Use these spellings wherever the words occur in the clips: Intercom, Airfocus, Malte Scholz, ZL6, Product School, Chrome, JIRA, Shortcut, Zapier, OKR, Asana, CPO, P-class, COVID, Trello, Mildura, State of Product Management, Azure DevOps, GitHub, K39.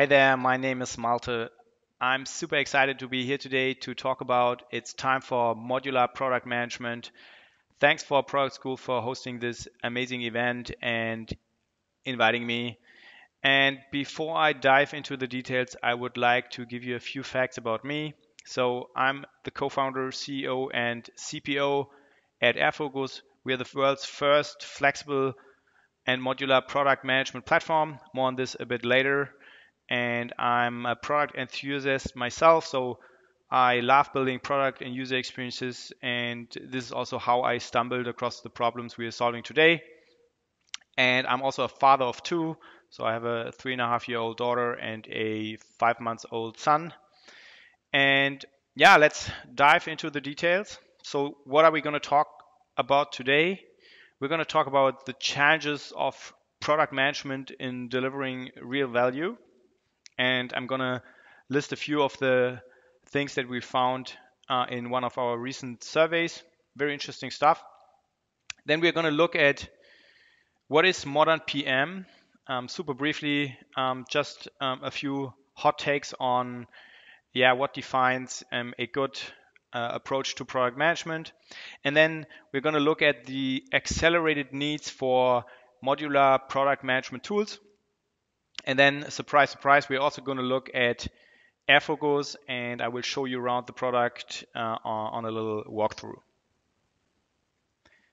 Hey there, my name is Malte. I'm super excited to be here today to talk about it's time for modular product management. Thanks for Product School for hosting this amazing event and inviting me. And before I dive into the details, I would like to give you a few facts about me. So I'm the co-founder, CEO and CPO at Airfocus. We are the world's first flexible and modular product management platform. More on this a bit later. And I'm a product enthusiast myself, so I love building product and user experiences, and this is also how I stumbled across the problems we are solving today. And I'm also a father of two, so I have a 3.5-year-old daughter and a 5-month-old son. And yeah, let's dive into the details. So what are we going to talk about today? We're going to talk about the challenges of product management in delivering real value. And I'm going to list a few of the things that we found in one of our recent surveys. Very interesting stuff. Then we're going to look at what is modern PM. Super briefly, just a few hot takes on what defines a good approach to product management. And then we're going to look at the accelerated needs for modular product management tools. And then, surprise, surprise, we're also going to look at Airfocus, and I will show you around the product on a little walkthrough.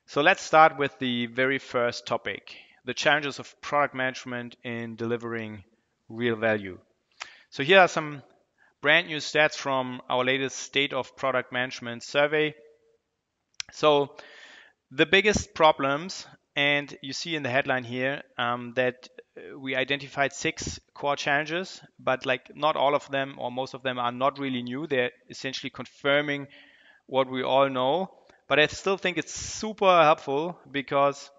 So let's start with the very first topic, the challenges of product management in delivering real value. So here are some brand new stats from our latest State of Product Management survey. So the biggest problems, and you see in the headline here that we identified 6 core challenges, but like not all of them or most of them are not really new. They're essentially confirming what we all know, but I still think it's super helpful because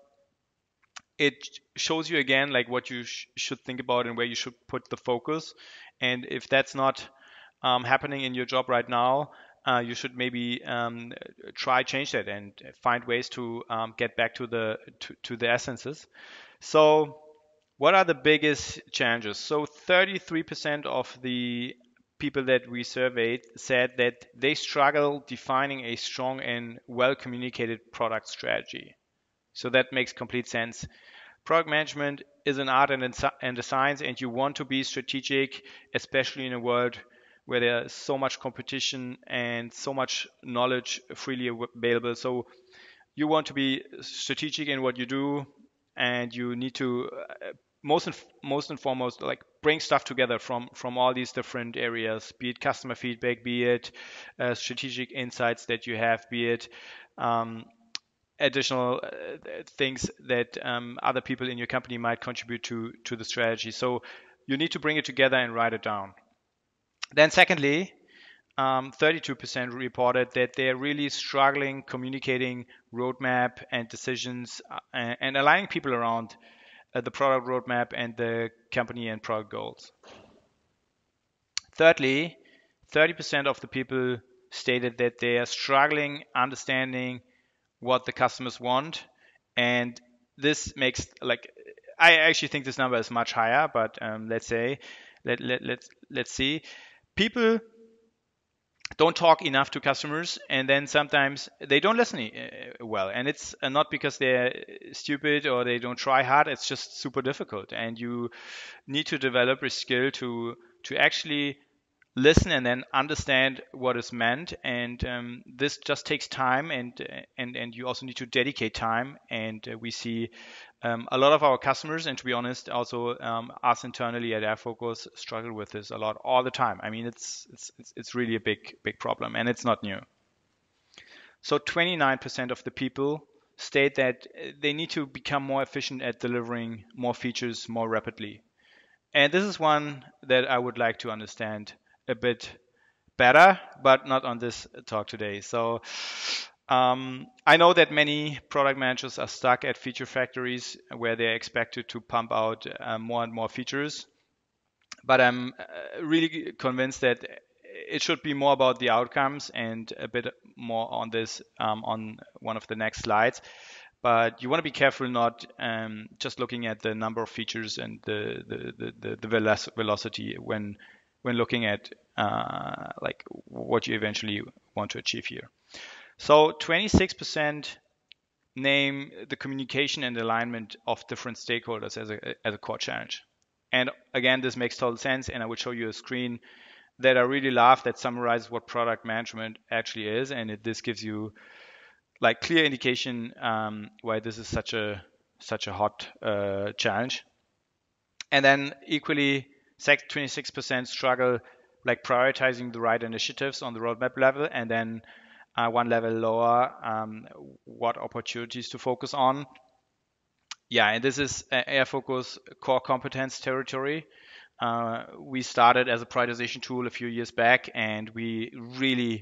it shows you again like what you should think about and where you should put the focus. And if that's not happening in your job right now, you should maybe change that and find ways to get back to the essences. So what are the biggest challenges? So 33% of the people that we surveyed said that they struggle defining a strong and well-communicated product strategy. So that makes complete sense. Product management is an art and a science, and you want to be strategic, especially in a world where there's so much competition and so much knowledge freely available. So you want to be strategic in what you do, and you need to most and foremost, like bring stuff together from all these different areas, be it customer feedback, be it strategic insights that you have, be it additional things that other people in your company might contribute to the strategy. So you need to bring it together and write it down. Then secondly, 32% reported that they're really struggling communicating roadmap and decisions and aligning people around the product roadmap and the company and product goals. Thirdly, 30% of the people stated that they are struggling understanding what the customers want, and this makes I actually think this number is much higher, but let's see. People don't talk enough to customers, and then sometimes they don't listen well, and it's not because they're stupid or they don't try hard. It's just super difficult, and you need to develop a skill to actually listen and then understand what is meant. And this just takes time, and you also need to dedicate time. And we see a lot of our customers, and to be honest, also us internally at Airfocus struggle with this a lot all the time. I mean, it's really a big problem, and it's not new. So 29% of the people state that they need to become more efficient at delivering more features more rapidly, and this is one that I would like to understand a bit better, but not on this talk today. So I know that many product managers are stuck at feature factories where they're expected to pump out more and more features, but I'm really convinced that it should be more about the outcomes, and a bit more on this on one of the next slides. But you want to be careful not just looking at the number of features and the velocity when looking at like what you eventually want to achieve here. So 26% name the communication and alignment of different stakeholders as a core challenge. And again, this makes total sense, and I will show you a screen that I really love that summarizes what product management actually is, and this gives you like clear indication why this is such a hot challenge. And then equally, 26% struggle like prioritizing the right initiatives on the roadmap level, and then one level lower, what opportunities to focus on. Yeah, and this is Airfocus core competence territory. We started as a prioritization tool a few years back, and we really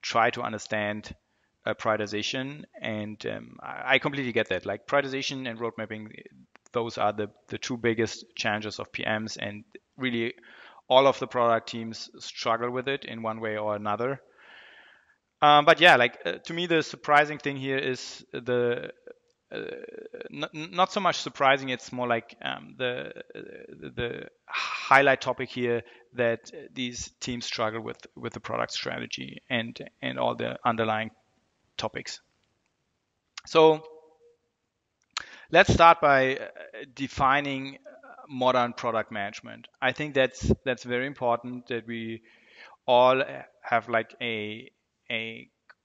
try to understand prioritization, and I completely get that. Like prioritization and road mapping, those are the two biggest challenges of PMs, and really all of the product teams struggle with it in one way or another. But yeah, like to me, the surprising thing here is the not so much surprising. It's more like the highlight topic here that these teams struggle with the product strategy and all the underlying topics. So let's start by defining modern product management. I think that's very important that we all have like a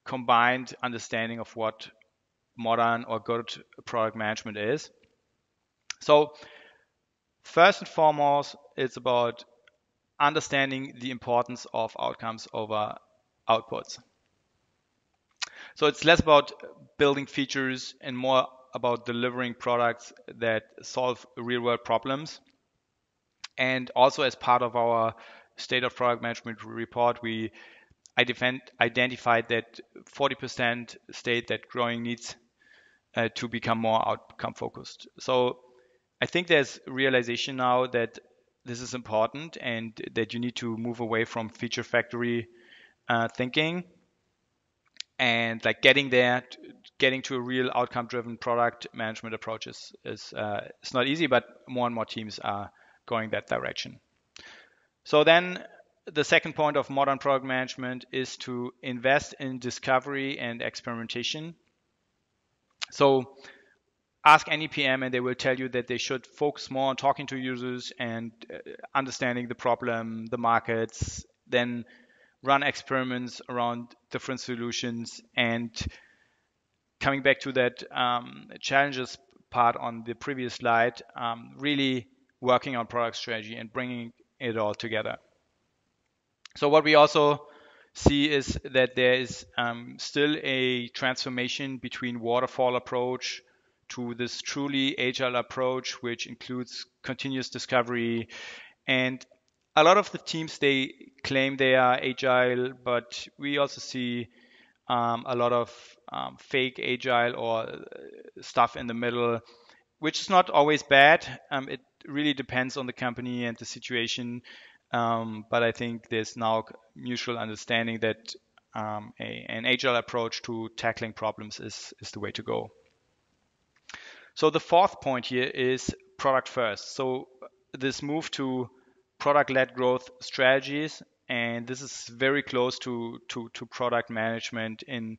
combined understanding of what modern or good product management is. So first and foremost, it's about understanding the importance of outcomes over outputs. So it's less about building features and more about delivering products that solve real-world problems. And also, as part of our State of Product Management report, we identified that 40% state that growing needs to become more outcome focused. So I think there's realization now that this is important and that you need to move away from feature factory thinking, and like getting to a real outcome driven product management approach is it's not easy, but more and more teams are going that direction. So then the second point of modern product management is to invest in discovery and experimentation. So ask any PM and they will tell you that they should focus more on talking to users and understanding the problem, the markets, then run experiments around different solutions. And coming back to that challenges part on the previous slide, really working on product strategy and bringing it all together. So what we also see is that there is still a transformation between waterfall approach to this truly agile approach, which includes continuous discovery. And a lot of the teams, they claim they are agile, but we also see a lot of fake agile or stuff in the middle, which is not always bad. It really depends on the company and the situation. But I think there's now mutual understanding that an agile approach to tackling problems is the way to go. So the fourth point here is product first. So this move to product-led growth strategies, and this is very close to product management in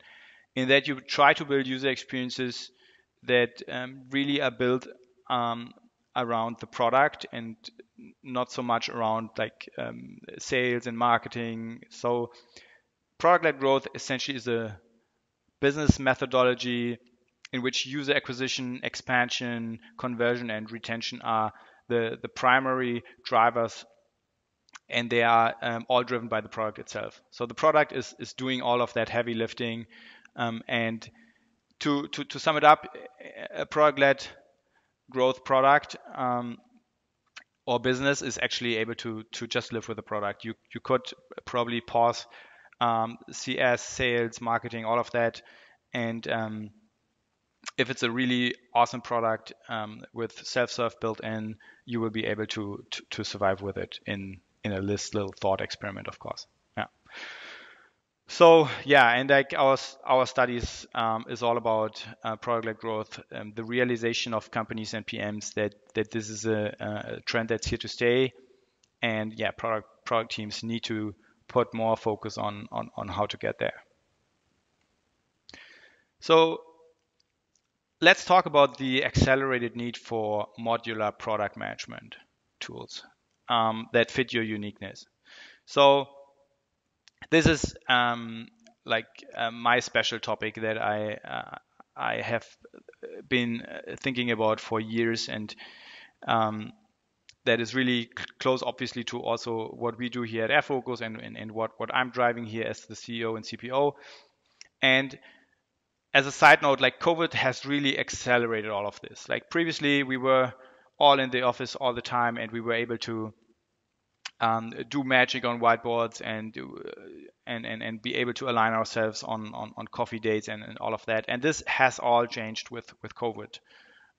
that you try to build user experiences that really are built around the product and not so much around like sales and marketing. So product-led growth essentially is a business methodology in which user acquisition, expansion, conversion, and retention are the primary drivers, and they are all driven by the product itself. So the product is doing all of that heavy lifting. And to sum it up, a product-led growth product or business is actually able to just live with the product. You could probably pause CS, sales, marketing, all of that, and if it's a really awesome product with self-serve built in, you will be able to survive with it in a little thought experiment, of course. Yeah. So yeah, and like our studies is all about product-led growth, the realization of companies and PMs that this is a trend that's here to stay, and yeah, product teams need to put more focus on how to get there. So let's talk about the accelerated need for modular product management tools that fit your uniqueness. So this is my special topic that I have been thinking about for years, and that is really close, obviously, to also what we do here at Airfocus and what I'm driving here as the CEO and CPO. And as a side note, like, COVID has really accelerated all of this. Like, previously, we were all in the office all the time, and we were able to do magic on whiteboards and be able to align ourselves on coffee dates and all of that. And this has all changed with COVID.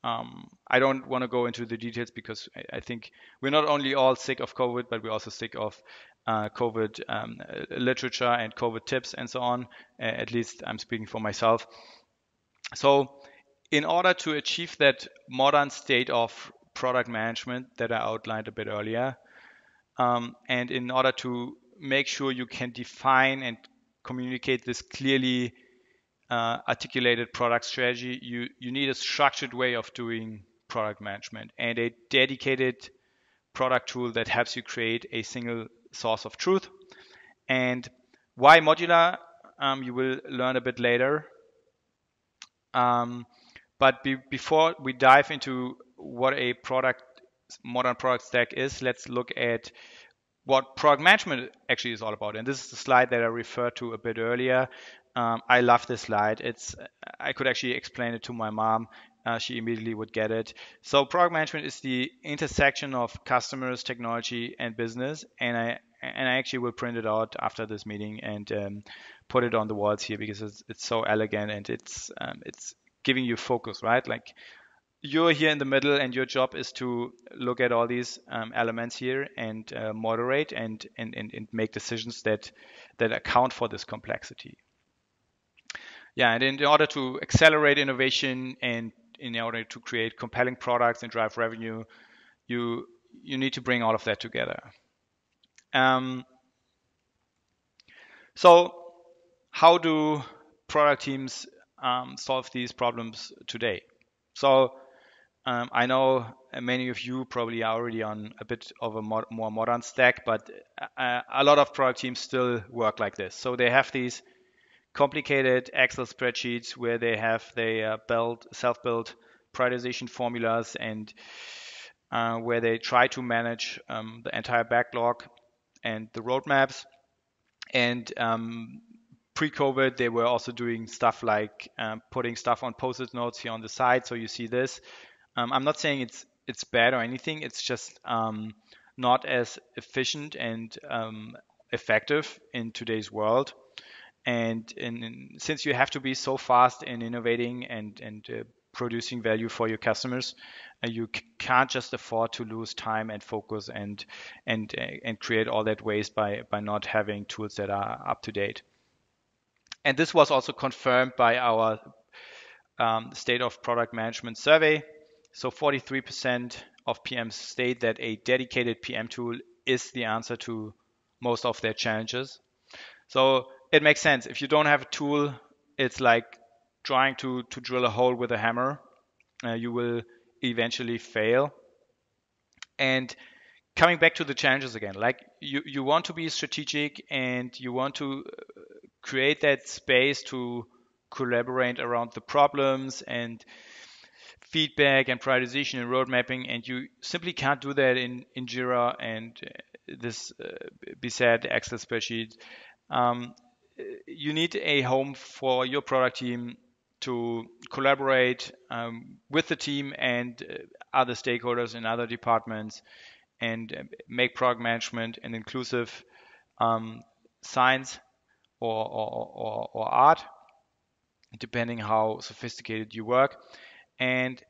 I don't want to go into the details because I think we're not only all sick of COVID, but we're also sick of COVID literature and COVID tips and so on. At least I'm speaking for myself. So in order to achieve that modern state of product management that I outlined a bit earlier, and in order to make sure you can define and communicate this clearly articulated product strategy, you need a structured way of doing product management and a dedicated product tool that helps you create a single source of truth. And why modular? You will learn a bit later. But before we dive into what a modern product stack is, let's look at what product management actually is all about. And this is the slide that I referred to a bit earlier. I love this slide. I could actually explain it to my mom. She immediately would get it. So product management is the intersection of customers, technology, and business. And I actually will print it out after this meeting and put it on the walls here, because it's so elegant, and it's giving you focus, right? Like, you're here in the middle, and your job is to look at all these elements here and moderate and make decisions that account for this complexity. Yeah, and in order to accelerate innovation and in order to create compelling products and drive revenue, you need to bring all of that together. So how do product teams solve these problems today? So I know many of you probably are already on a bit of a more modern stack, but a lot of product teams still work like this. So they have these complicated Excel spreadsheets where they have their self-built prioritization formulas, and where they try to manage the entire backlog and the roadmaps. And pre-COVID, they were also doing stuff like putting stuff on Post-it notes here on the side. So you see this. I'm not saying it's bad or anything. It's just not as efficient and effective in today's world. And since you have to be so fast in innovating and producing value for your customers, you can't just afford to lose time and focus and create all that waste by not having tools that are up to date. And this was also confirmed by our State of Product Management survey. So 43% of PMs state that a dedicated PM tool is the answer to most of their challenges. So it makes sense. If you don't have a tool, it's like trying to drill a hole with a hammer. You will eventually fail. And coming back to the challenges again, like, you want to be strategic, and you want to create that space to collaborate around the problems and feedback and prioritization and road mapping, and you simply can't do that in JIRA and this beside Excel spreadsheet. You need a home for your product team to collaborate with the team and other stakeholders in other departments, and make product management an inclusive science or art, depending how sophisticated you work. And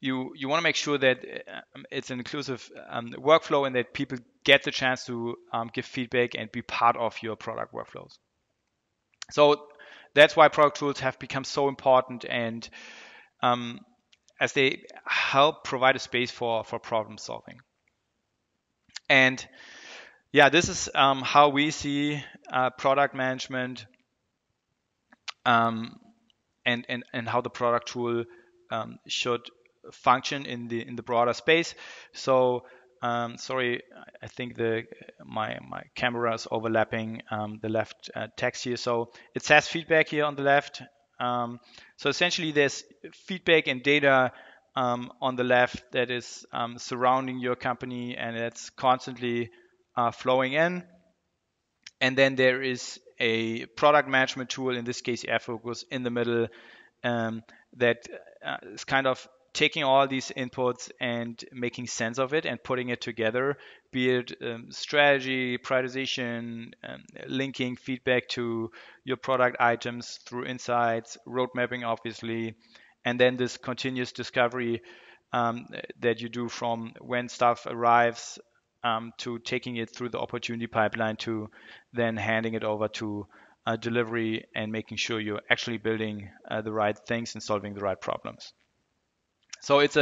you want to make sure that it's an inclusive workflow, and that people get the chance to give feedback and be part of your product workflows. So that's why product tools have become so important, and as they help provide a space for problem solving. And yeah, this is how we see product management and how the product tool should function in the broader space. So sorry, I think my camera is overlapping the left text here. So it says feedback here on the left. So essentially there's feedback and data on the left that is surrounding your company, and it's constantly flowing in. And then there is a product management tool, in this case Airfocus, in the middle that is kind of taking all these inputs and making sense of it and putting it together, be it strategy, prioritization, linking feedback to your product items through insights, road mapping, obviously, and then this continuous discovery that you do from when stuff arrives to taking it through the opportunity pipeline to then handing it over to delivery and making sure you're actually building the right things and solving the right problems. So it's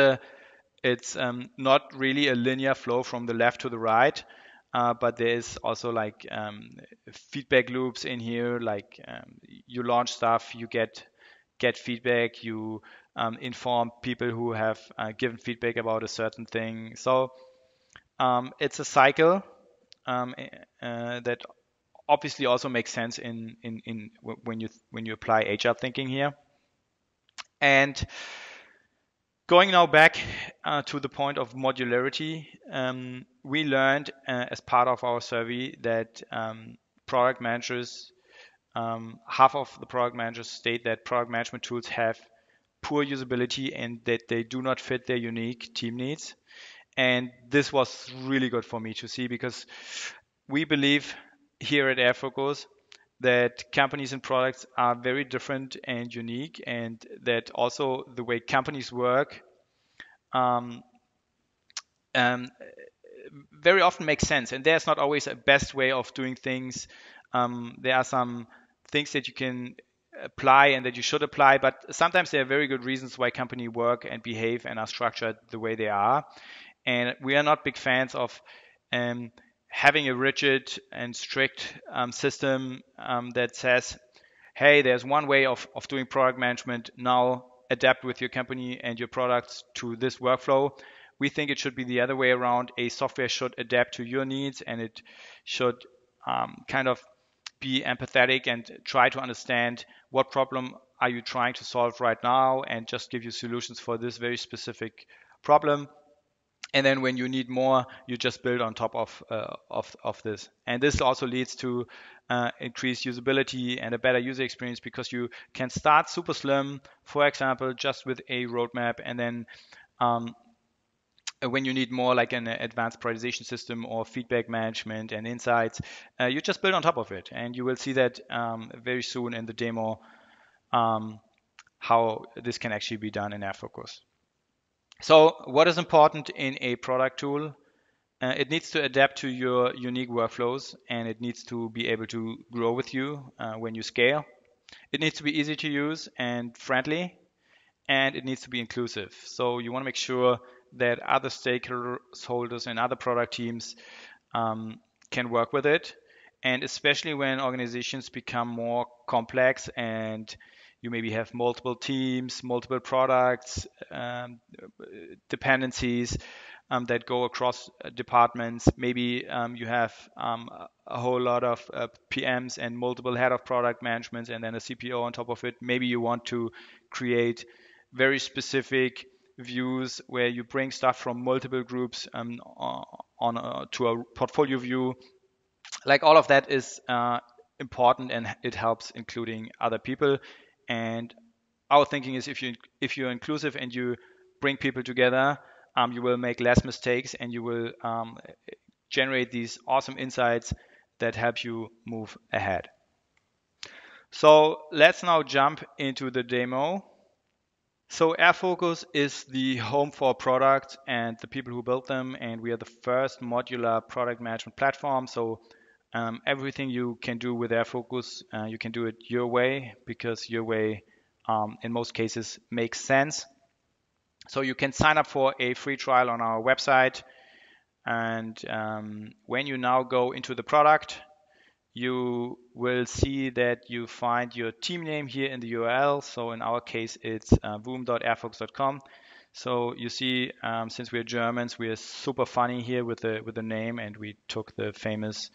not really a linear flow from the left to the right, but there is also like feedback loops in here. Like you launch stuff, you get feedback, you inform people who have given feedback about a certain thing. So it's a cycle that obviously also makes sense in when you apply HR thinking here. And going now back to the point of modularity, we learned as part of our survey that product managers, half of the product managers state that product management tools have poor usability and that they do not fit their unique team needs. And this was really good for me to see, because we believe here at Airfocus that companies and products are very different and unique, and that also the way companies work very often makes sense. And there's not always a best way of doing things. There are some things that you can apply and that you should apply, but sometimes there are very good reasons why companies work and behave and are structured the way they are. And we are not big fans of having a rigid and strict system that says, hey, there's one way of doing product management, now adapt with your company and your products to this workflow. We think it should be the other way around. A software should adapt to your needs, and it should kind of be empathetic and try to understand what problem are you trying to solve right now, and just give you solutions for this very specific problem. And then when you need more, you just build on top of this. And this also leads to increased usability and a better user experience, because you can start super slim, for example, just with a roadmap. And then when you need more, like an advanced prioritization system or feedback management and insights, you just build on top of it. And you will see that very soon in the demo, how this can actually be done in Airfocus. So what is important in a product tool? It needs to adapt to your unique workflows, and it needs to be able to grow with you when you scale. It needs to be easy to use and friendly, and it needs to be inclusive. So you want to make sure that other stakeholders and other product teams can work with it. And especially when organizations become more complex and you maybe have multiple teams, multiple products, dependencies that go across departments. Maybe you have a whole lot of PMs and multiple head of product management, and then a CPO on top of it. Maybe you want to create very specific views where you bring stuff from multiple groups to a portfolio view. Like, all of that is important, and it helps including other people. And our thinking is, if you're inclusive and you bring people together, you will make less mistakes, and you will generate these awesome insights that help you move ahead. So let's now jump into the demo. So Airfocus is the home for products and the people who built them, and we are the first modular product management platform. So Everything you can do with Airfocus, you can do it your way, because your way in most cases makes sense. So you can sign up for a free trial on our website. And when you now go into the product, you will see that you find your team name here in the URL. So in our case, it's boom.airfocus.com. So you see, since we're Germans, we are super funny here with the name, and we took the famous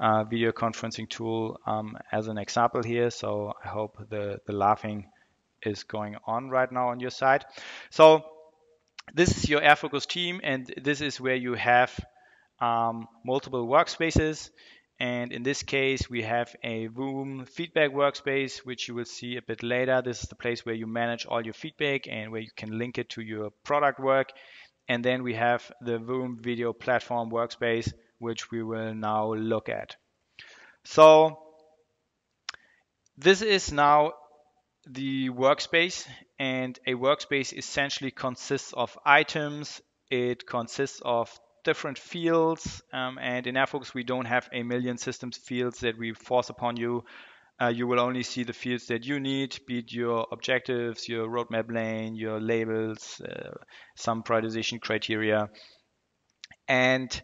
video conferencing tool as an example here. So I hope the laughing is going on right now on your side. So this is your Airfocus team, and this is where you have multiple workspaces. And in this case, we have a Boom feedback workspace, which you will see a bit later. This is the place where you manage all your feedback and where you can link it to your product work. And then we have the Boom video platform workspace, which we will now look at. So this is now the workspace, and a workspace essentially consists of items. It consists of different fields, and in Airfocus we don't have a million systems fields that we force upon you. You will only see the fields that you need, be it your objectives, your roadmap lane, your labels, some prioritization criteria. And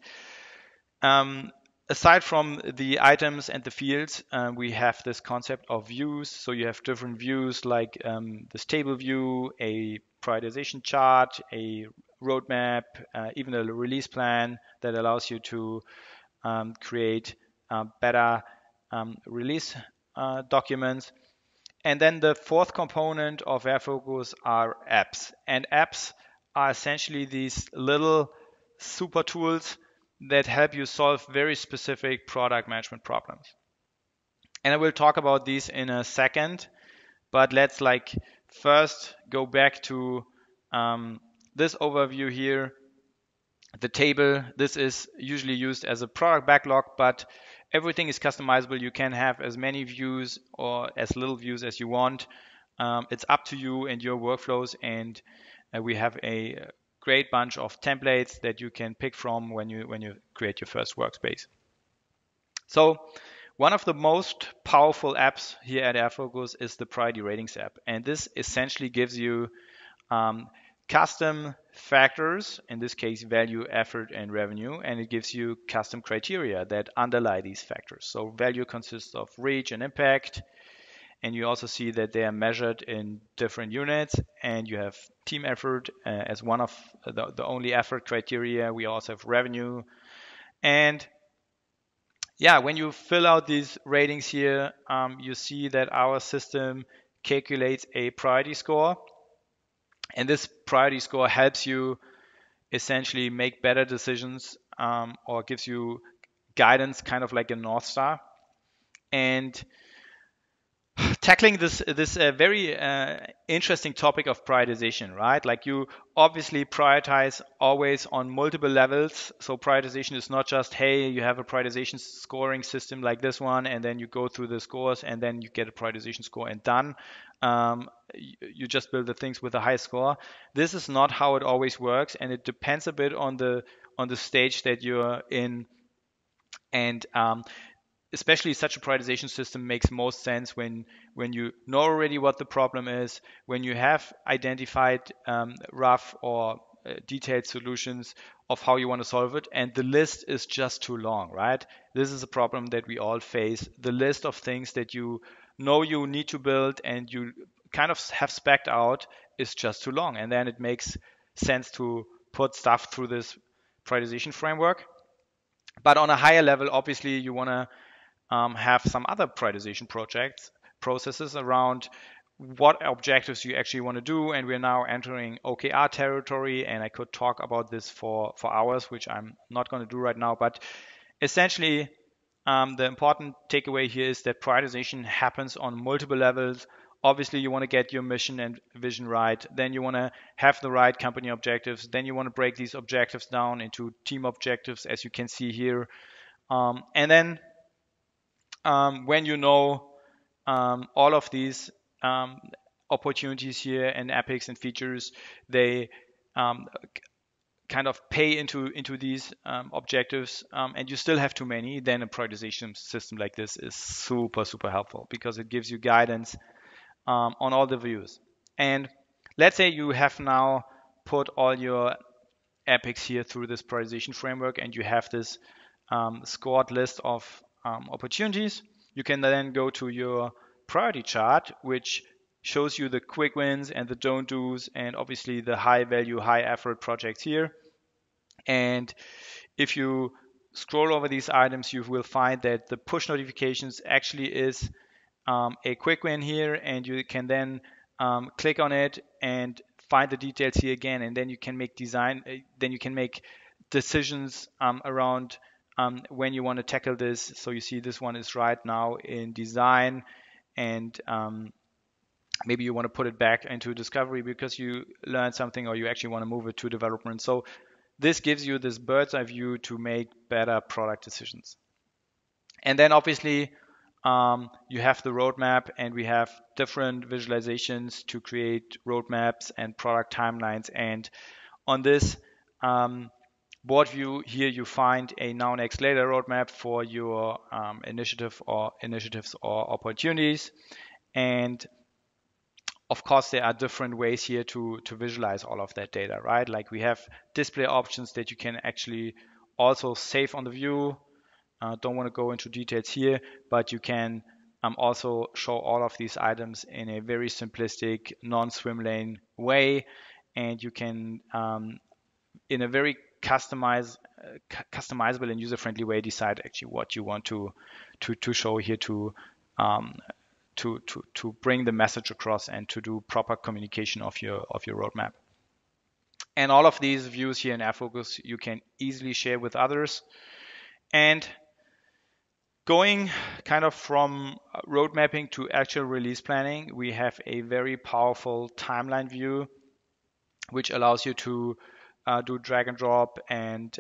aside from the items and the fields, we have this concept of views. So you have different views, like this table view, a prioritization chart, a roadmap, even a release plan that allows you to create better release documents. And then the fourth component of Airfocus are apps. And apps are essentially these little super tools that help you solve very specific product management problems. And I will talk about these in a second, but let's first go back to this overview here, the table. This is usually used as a product backlog, but everything is customizable. You can have as many views or as little views as you want. It's up to you and your workflows, and we have a great bunch of templates that you can pick from when you create your first workspace. So one of the most powerful apps here at Airfocus is the Priority Ratings app, and this essentially gives you custom factors, in this case value, effort, and revenue, and it gives you custom criteria that underlie these factors. So value consists of reach and impact, and you also see that they are measured in different units, and you have team effort as one of the only effort criteria. We also have revenue. And yeah, when you fill out these ratings here, you see that our system calculates a priority score. And this priority score helps you essentially make better decisions, or gives you guidance, kind of like a North Star. And tackling this very interesting topic of prioritization, right? Like, you obviously prioritize always on multiple levels. So prioritization is not just, hey, you have a prioritization scoring system like this one, and then you go through the scores, and then you get a prioritization score and done. You just build the things with a high score. This is not how it always works, and it depends a bit on the stage that you're in. And especially such a prioritization system makes most sense when you know already what the problem is, when you have identified rough or detailed solutions of how you want to solve it, and the list is just too long, right? This is a problem that we all face. The list of things that you know you need to build and you kind of have spec'd out is just too long, and then it makes sense to put stuff through this prioritization framework. But on a higher level, obviously, you want to have some other prioritization processes around what objectives you actually want to do. And we're now entering OKR territory, and I could talk about this for hours, which I'm not going to do right now. But essentially, the important takeaway here is that prioritization happens on multiple levels. Obviously, you want to get your mission and vision right. Then you want to have the right company objectives. Then you want to break these objectives down into team objectives, as you can see here. And then when you know all of these opportunities here and epics and features, they kind of pay into these objectives, and you still have too many, then a prioritization system like this is super, super helpful because it gives you guidance on all the views. And let's say you have now put all your epics here through this prioritization framework, and you have this scored list of opportunities. You can then go to your priority chart, which shows you the quick wins and the don't do's, and obviously the high value, high effort projects here. And if you scroll over these items, you will find that the push notifications actually is a quick win here, and you can then click on it and find the details here again, and then you can make decisions around when you want to tackle this. So you see this one is right now in design, and maybe you want to put it back into discovery because you learned something, or you actually want to move it to development. So this gives you this bird's eye view to make better product decisions. And then obviously you have the roadmap, and we have different visualizations to create roadmaps and product timelines. And on this board view here, you find a now, next, later roadmap for your initiatives or opportunities. And of course, there are different ways here to visualize all of that data, right? Like we have display options that you can actually also save on the view. Don't want to go into details here, but you can also show all of these items in a very simplistic, non-swim lane way. And you can, in a very customizable and user-friendly way, decide actually what you want to show here to bring the message across and to do proper communication of your roadmap. And all of these views here in Airfocus you can easily share with others. And going kind of from road mapping to actual release planning, we have a very powerful timeline view, which allows you to do drag and drop and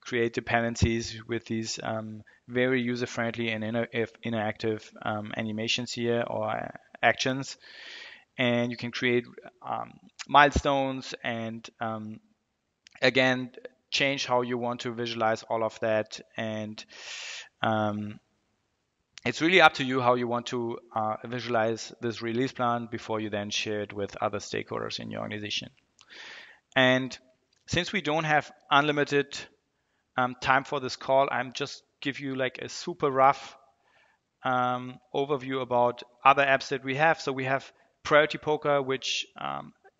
create dependencies with these very user-friendly and interactive animations here or actions. And you can create milestones and, again, change how you want to visualize all of that. And it's really up to you how you want to visualize this release plan before you then share it with other stakeholders in your organization. And since we don't have unlimited time for this call, I'm just give you like a super rough overview about other apps that we have. So we have Priority Poker, which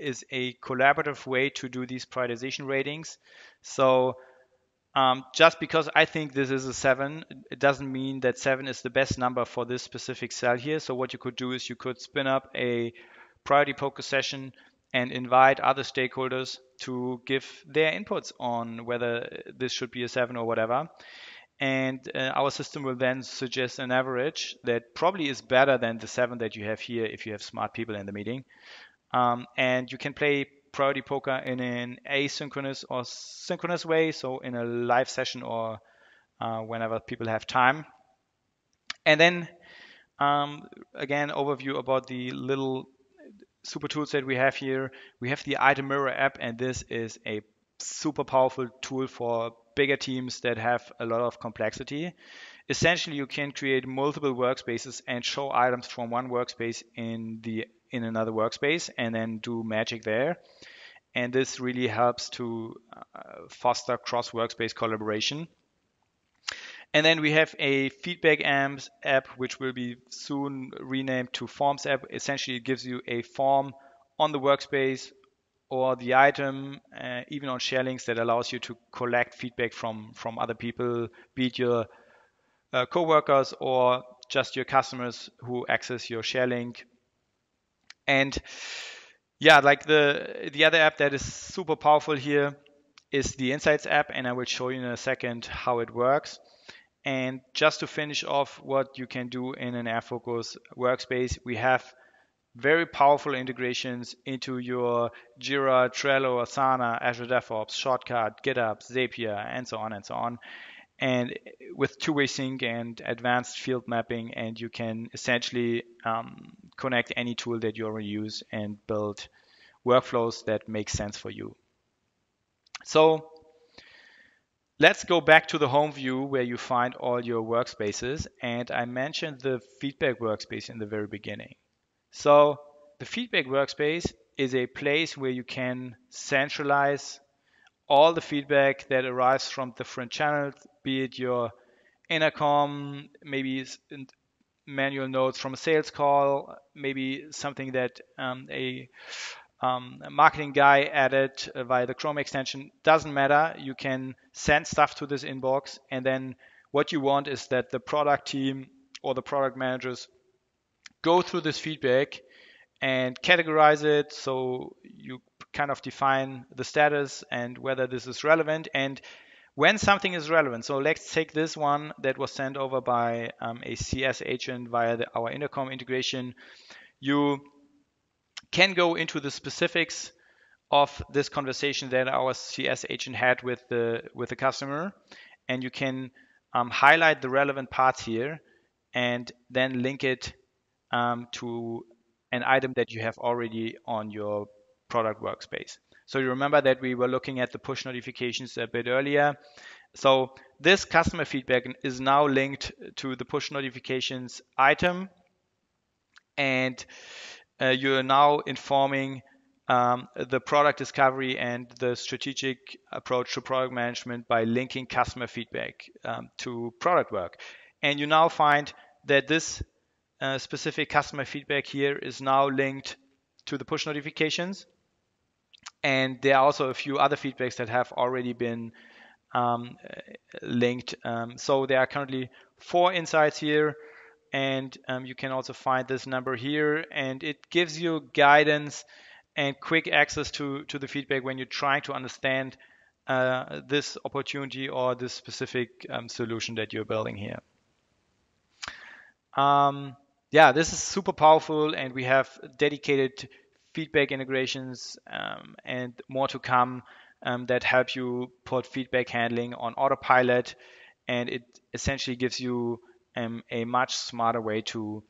is a collaborative way to do these prioritization ratings. So just because I think this is a 7, it doesn't mean that 7 is the best number for this specific cell here. So what you could do is you could spin up a Priority Poker session and invite other stakeholders to give their inputs on whether this should be a 7 or whatever. And our system will then suggest an average that probably is better than the 7 that you have here if you have smart people in the meeting. And you can play Priority Poker in an asynchronous or synchronous way, so in a live session or whenever people have time. And then, again, overview about the little super tools that we have here. We have the Item Mirror app, and this is a super powerful tool for bigger teams that have a lot of complexity. Essentially, you can create multiple workspaces and show items from one workspace in another workspace, and then do magic there. And this really helps to foster cross-workspace collaboration. And then we have a feedback app, which will be soon renamed to Forms app. Essentially, it gives you a form on the workspace or the item, even on share links, that allows you to collect feedback from other people, be it your coworkers or just your customers who access your share link. And yeah, like the other app that is super powerful here is the Insights app, and I will show you in a second how it works. And just to finish off what you can do in an Airfocus workspace, we have very powerful integrations into your JIRA, Trello, Asana, Azure DevOps, Shortcut, GitHub, Zapier, and so on and so on. And with two-way sync and advanced field mapping, and you can essentially connect any tool that you already use and build workflows that make sense for you. So let's go back to the home view where you find all your workspaces. And I mentioned the feedback workspace in the very beginning. So the feedback workspace is a place where you can centralize all the feedback that arrives from different channels, be it your Intercom, maybe manual notes from a sales call, maybe something that a marketing guy added via the Chrome extension. Doesn't matter. You can send stuff to this inbox, and then what you want is that the product team or the product managers go through this feedback and categorize it, so you kind of define the status and whether this is relevant and when something is relevant. So let's take this one that was sent over by a CS agent via our Intercom integration. You can go into the specifics of this conversation that our CS agent had with the customer, and you can highlight the relevant parts here and then link it to an item that you have already on your product workspace. So you remember that we were looking at the push notifications a bit earlier. So this customer feedback is now linked to the push notifications item, and you are now informing the product discovery and the strategic approach to product management by linking customer feedback to product work. And you now find that this specific customer feedback here is now linked to the push notifications. And there are also a few other feedbacks that have already been linked. So there are currently 4 insights here. And you can also find this number here, and it gives you guidance and quick access to the feedback when you're trying to understand this opportunity or this specific solution that you're building here. Yeah, this is super powerful, and we have dedicated feedback integrations and more to come that help you put feedback handling on autopilot, and it essentially gives you a much smarter way to,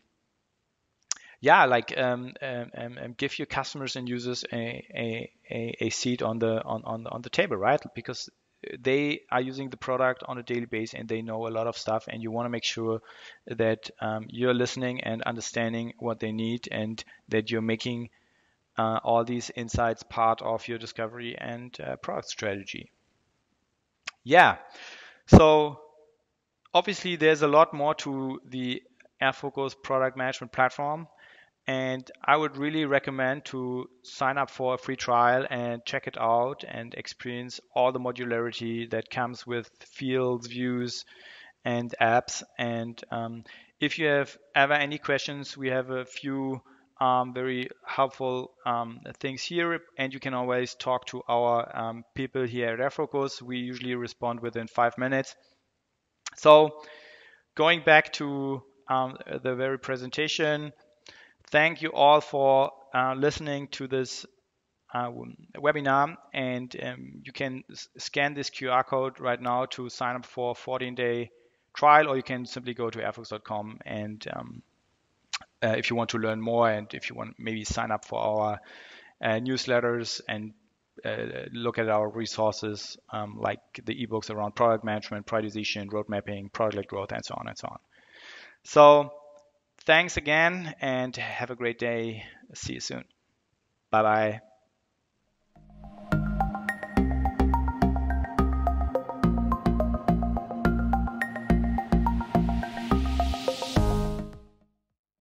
yeah, like give your customers and users a seat on the table, right? Because they are using the product on a daily basis and they know a lot of stuff, and you want to make sure that you're listening and understanding what they need, and that you're making all these insights part of your discovery and product strategy. Yeah, so obviously there's a lot more to the Airfocus product management platform, and I would really recommend to sign up for a free trial and check it out and experience all the modularity that comes with fields, views, and apps. And if you have ever any questions, we have a few very helpful things here, and you can always talk to our people here at Airfocus. We usually respond within 5 minutes. So going back to the very presentation, thank you all for listening to this webinar, and you can scan this QR code right now to sign up for a 14-day trial, or you can simply go to airfocus.com and if you want to learn more, and if you want maybe sign up for our newsletters and look at our resources like the ebooks around product management, prioritization, road mapping, product-led growth, and so on and so on. So thanks again, and have a great day. See you soon. Bye-bye.